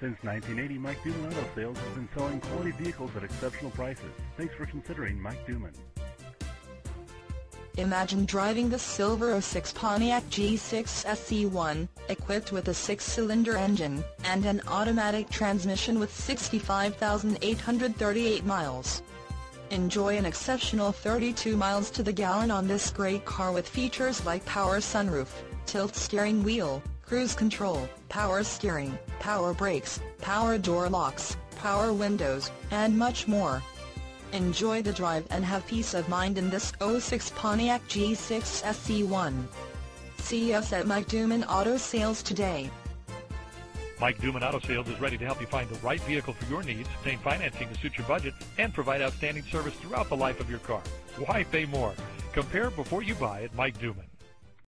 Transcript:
Since 1980, Mike Duman Auto Sales has been selling quality vehicles at exceptional prices. Thanks for considering Mike Duman. Imagine driving the silver 06 Pontiac G6 SE1, equipped with a 6-cylinder engine, and an automatic transmission with 65,838 miles. Enjoy an exceptional 32 miles to the gallon on this great car with features like power sunroof, tilt steering wheel, cruise control, power steering, power brakes, power door locks, power windows, and much more. Enjoy the drive and have peace of mind in this 06 Pontiac G6 SE1. See us at Mike Duman Auto Sales today. Mike Duman Auto Sales is ready to help you find the right vehicle for your needs, obtain financing to suit your budget, and provide outstanding service throughout the life of your car. Why pay more? Compare before you buy at Mike Duman.